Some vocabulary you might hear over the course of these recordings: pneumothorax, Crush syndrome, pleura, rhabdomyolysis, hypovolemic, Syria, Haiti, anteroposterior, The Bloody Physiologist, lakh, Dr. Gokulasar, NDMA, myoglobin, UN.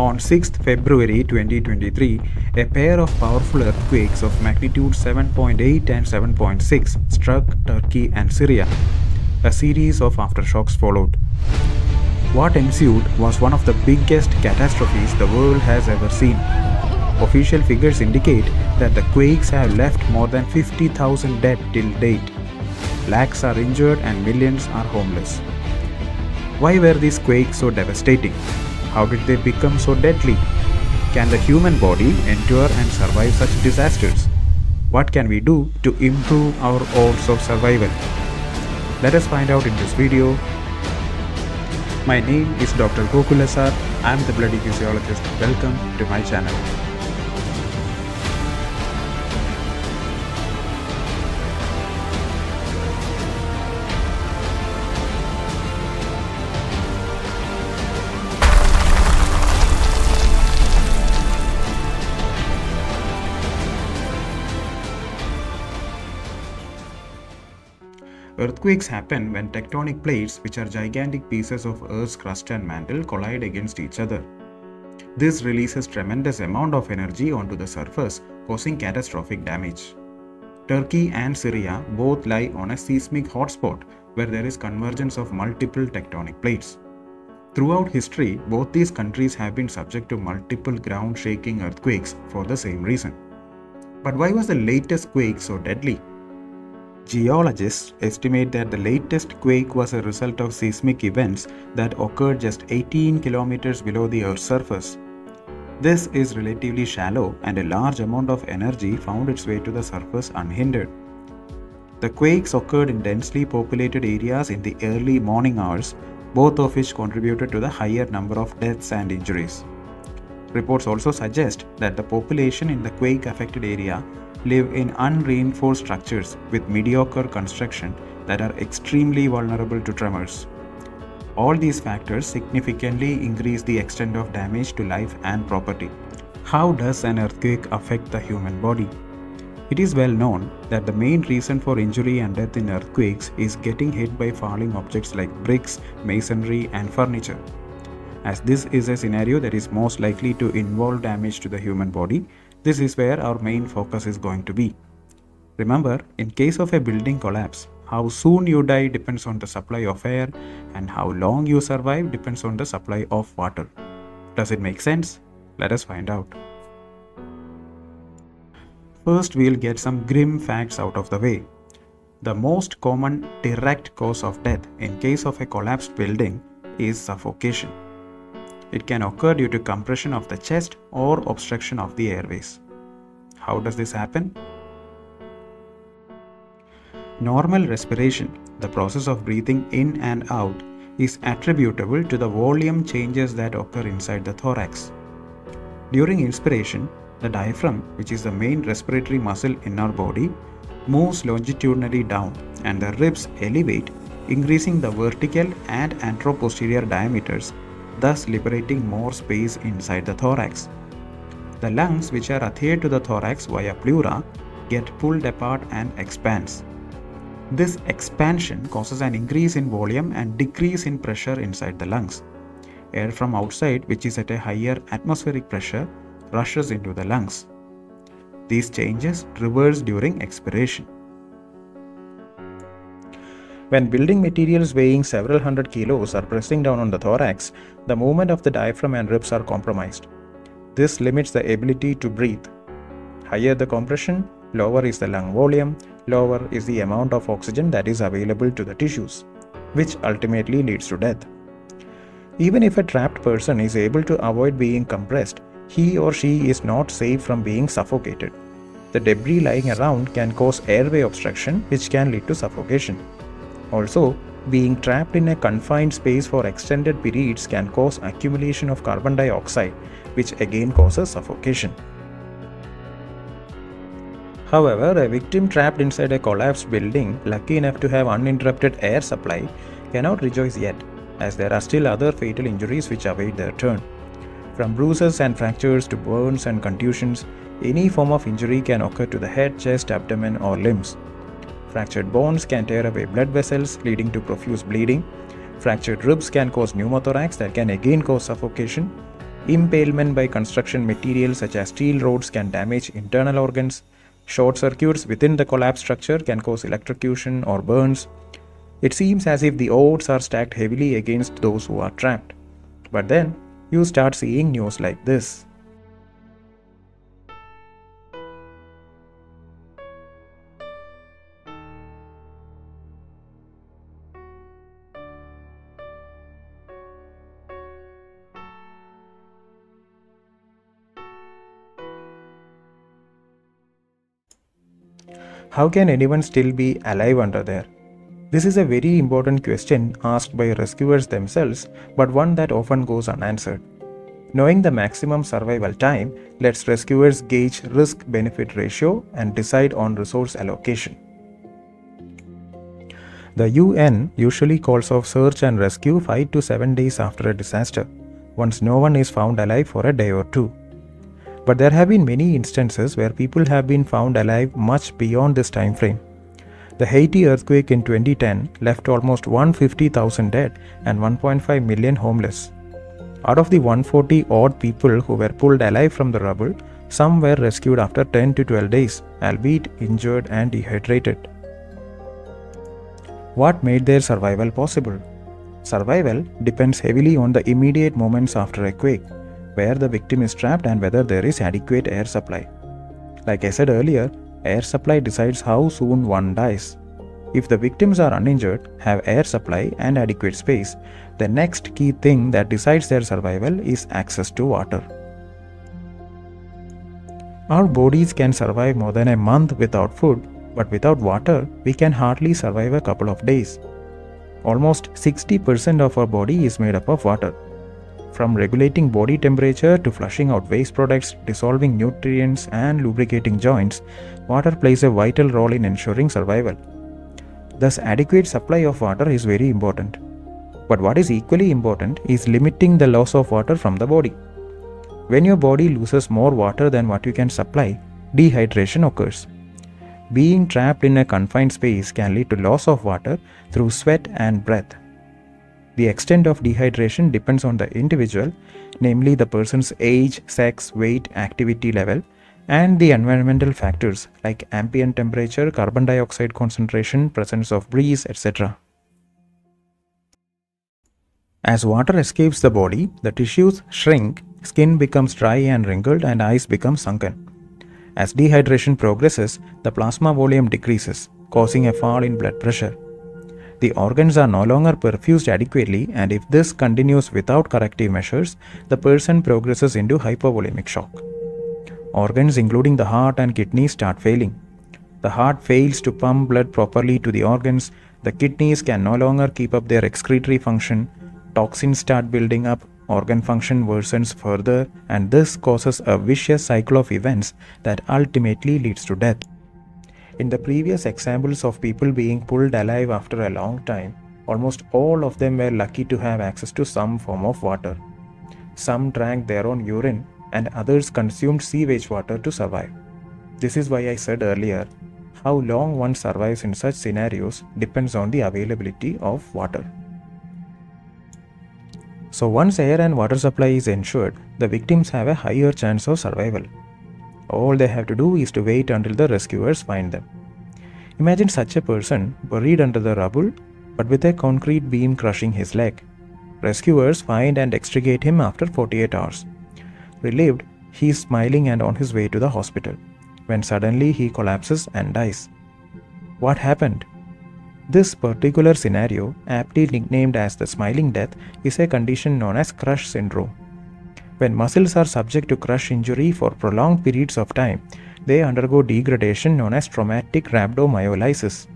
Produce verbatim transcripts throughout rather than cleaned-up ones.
On sixth February twenty twenty-three, a pair of powerful earthquakes of magnitude seven point eight and seven point six struck Turkey and Syria. A series of aftershocks followed. What ensued was one of the biggest catastrophes the world has ever seen. Official figures indicate that the quakes have left more than fifty thousand dead till date. Lakhs are injured and millions are homeless. Why were these quakes so devastating? How did they become so deadly? Can the human body endure and survive such disasters? What can we do to improve our odds of survival? Let us find out in this video. My name is Doctor Gokulasar. I am the Bloody Physiologist. Welcome to my channel. Earthquakes happen when tectonic plates, which are gigantic pieces of Earth's crust and mantle, collide against each other. This releases tremendous amount of energy onto the surface, causing catastrophic damage. Turkey and Syria both lie on a seismic hotspot where there is convergence of multiple tectonic plates. Throughout history, both these countries have been subject to multiple ground-shaking earthquakes for the same reason. But why was the latest quake so deadly? Geologists estimate that the latest quake was a result of seismic events that occurred just eighteen kilometers below the Earth's surface. This is relatively shallow, and a large amount of energy found its way to the surface unhindered. The quakes occurred in densely populated areas in the early morning hours, both of which contributed to the higher number of deaths and injuries. Reports also suggest that the population in the quake-affected area live in unreinforced structures with mediocre construction that are extremely vulnerable to tremors. All these factors significantly increase the extent of damage to life and property. How does an earthquake affect the human body? It is well known that the main reason for injury and death in earthquakes is getting hit by falling objects like bricks, masonry, and furniture. As this is a scenario that is most likely to involve damage to the human body, this is where our main focus is going to be. Remember, in case of a building collapse, how soon you die depends on the supply of air, and how long you survive depends on the supply of water. Does it make sense? Let us find out. First, we'll get some grim facts out of the way. The most common direct cause of death in case of a collapsed building is suffocation. It can occur due to compression of the chest or obstruction of the airways. How does this happen? Normal respiration, the process of breathing in and out, is attributable to the volume changes that occur inside the thorax. During inspiration, the diaphragm, which is the main respiratory muscle in our body, moves longitudinally down, and the ribs elevate, increasing the vertical and anteroposterior diameters, thus liberating more space inside the thorax. The lungs, which are adhered to the thorax via pleura, get pulled apart and expands. This expansion causes an increase in volume and decrease in pressure inside the lungs. Air from outside, which is at a higher atmospheric pressure, rushes into the lungs. These changes reverse during expiration. When building materials weighing several hundred kilos are pressing down on the thorax, the movement of the diaphragm and ribs are compromised. This limits the ability to breathe. Higher the compression, lower is the lung volume, lower is the amount of oxygen that is available to the tissues, which ultimately leads to death. Even if a trapped person is able to avoid being compressed, he or she is not safe from being suffocated. The debris lying around can cause airway obstruction, which can lead to suffocation. Also, being trapped in a confined space for extended periods can cause accumulation of carbon dioxide, which again causes suffocation. However, a victim trapped inside a collapsed building, lucky enough to have uninterrupted air supply, cannot rejoice yet, as there are still other fatal injuries which await their turn. From bruises and fractures to burns and contusions, any form of injury can occur to the head, chest, abdomen, or limbs. Fractured bones can tear away blood vessels, leading to profuse bleeding. Fractured ribs can cause pneumothorax that can again cause suffocation. Impalement by construction materials such as steel rods can damage internal organs. Short circuits within the collapsed structure can cause electrocution or burns. It seems as if the odds are stacked heavily against those who are trapped. But then, you start seeing news like this. How can anyone still be alive under there? This is a very important question asked by rescuers themselves, but one that often goes unanswered. Knowing the maximum survival time lets rescuers gauge risk-benefit ratio and decide on resource allocation. The U N usually calls off search and rescue five to seven days after a disaster, once no one is found alive for a day or two. But there have been many instances where people have been found alive much beyond this time frame. The Haiti earthquake in twenty ten left almost one hundred fifty thousand dead and one point five million homeless. Out of the one hundred forty odd people who were pulled alive from the rubble, some were rescued after ten to twelve days, albeit injured and dehydrated. What made their survival possible? Survival depends heavily on the immediate moments after a quake, where the victim is trapped and whether there is adequate air supply. Like I said earlier, air supply decides how soon one dies. If the victims are uninjured, have air supply and adequate space, the next key thing that decides their survival is access to water. Our bodies can survive more than a month without food, but without water, we can hardly survive a couple of days. Almost sixty percent of our body is made up of water. From regulating body temperature to flushing out waste products, dissolving nutrients, and lubricating joints, water plays a vital role in ensuring survival. Thus, adequate supply of water is very important. But what is equally important is limiting the loss of water from the body. When your body loses more water than what you can supply, dehydration occurs. Being trapped in a confined space can lead to loss of water through sweat and breath. The extent of dehydration depends on the individual, namely the person's age, sex, weight, activity level, and the environmental factors like ambient temperature, carbon dioxide concentration, presence of breeze, et cetera. As water escapes the body, the tissues shrink, skin becomes dry and wrinkled, and eyes become sunken. As dehydration progresses, the plasma volume decreases, causing a fall in blood pressure. The organs are no longer perfused adequately, and if this continues without corrective measures, the person progresses into hypovolemic shock. Organs including the heart and kidneys start failing. The heart fails to pump blood properly to the organs, the kidneys can no longer keep up their excretory function, toxins start building up, organ function worsens further, and this causes a vicious cycle of events that ultimately leads to death. In the previous examples of people being pulled alive after a long time, almost all of them were lucky to have access to some form of water. Some drank their own urine, and others consumed sewage water to survive. This is why I said earlier, how long one survives in such scenarios depends on the availability of water. So once air and water supply is ensured, the victims have a higher chance of survival. All they have to do is to wait until the rescuers find them. Imagine such a person buried under the rubble, but with a concrete beam crushing his leg. Rescuers find and extricate him after forty-eight hours. Relieved, he is smiling and on his way to the hospital, when suddenly he collapses and dies. What happened? This particular scenario, aptly nicknamed as the smiling death, is a condition known as crush syndrome. When muscles are subject to crush injury for prolonged periods of time, they undergo degradation known as traumatic rhabdomyolysis.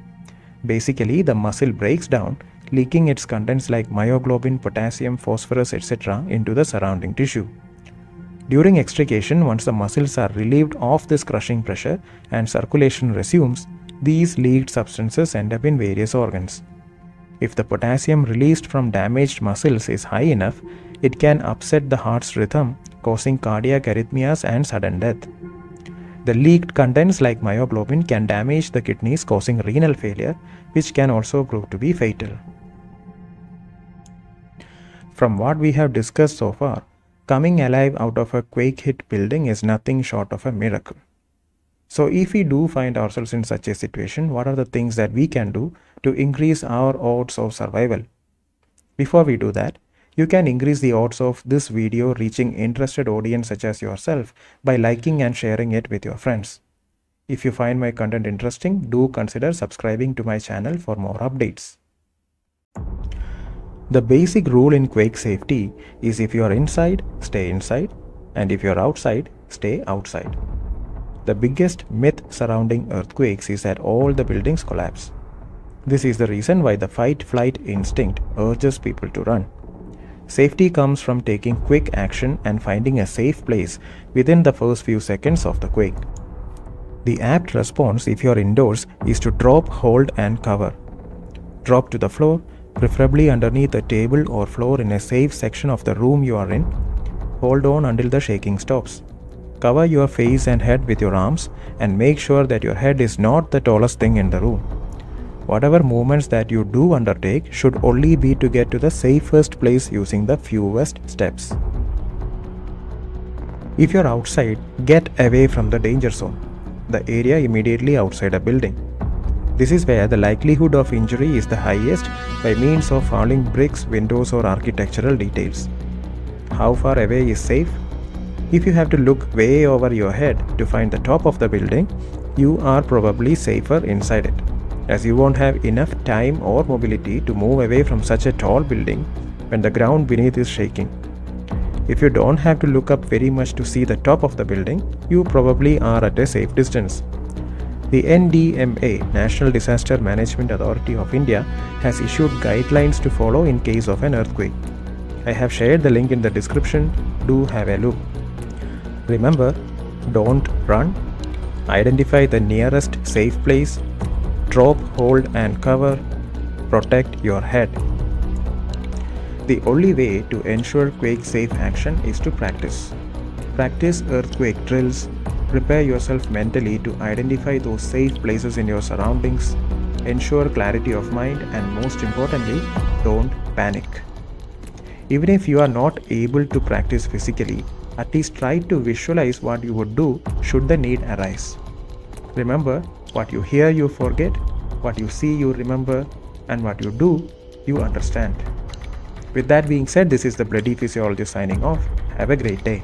Basically, the muscle breaks down, leaking its contents like myoglobin, potassium, phosphorus, et cetera into the surrounding tissue. During extrication, once the muscles are relieved of this crushing pressure and circulation resumes, these leaked substances end up in various organs. If the potassium released from damaged muscles is high enough, it can upset the heart's rhythm, causing cardiac arrhythmias and sudden death. The leaked contents like myoglobin can damage the kidneys, causing renal failure, which can also prove to be fatal. From what we have discussed so far, Coming alive out of a quake hit building is nothing short of a miracle. So if we do find ourselves in such a situation, what are the things that we can do to increase our odds of survival? Before we do that, you can increase the odds of this video reaching interested audience such as yourself by liking and sharing it with your friends. If you find my content interesting, do consider subscribing to my channel for more updates. The basic rule in quake safety is if you are inside, stay inside, and if you are outside, stay outside. The biggest myth surrounding earthquakes is that all the buildings collapse. This is the reason why the fight-flight instinct urges people to run. Safety comes from taking quick action and finding a safe place within the first few seconds of the quake. The apt response if you are indoors is to drop, hold and cover. Drop to the floor, preferably underneath a table or floor in a safe section of the room you are in. Hold on until the shaking stops. Cover your face and head with your arms and make sure that your head is not the tallest thing in the room. Whatever movements that you do undertake should only be to get to the safest place using the fewest steps. If you are outside, get away from the danger zone, the area immediately outside a building. This is where the likelihood of injury is the highest by means of falling bricks, windows or architectural details. How far away is safe? If you have to look way over your head to find the top of the building, you are probably safer inside it, as you won't have enough time or mobility to move away from such a tall building when the ground beneath is shaking. If you don't have to look up very much to see the top of the building, you probably are at a safe distance. The N D M A, National Disaster Management Authority of India, has issued guidelines to follow in case of an earthquake. I have shared the link in the description, do have a look. Remember, don't run, identify the nearest safe place, drop, hold and cover, protect your head. The only way to ensure quake safe action is to practice. Practice earthquake drills, prepare yourself mentally to identify those safe places in your surroundings, ensure clarity of mind and most importantly, don't panic. Even if you are not able to practice physically, at least try to visualize what you would do should the need arise. Remember, what you hear you forget, what you see you remember, and what you do you understand. With that being said, this is the Bloody Physiologist signing off. Have a great day.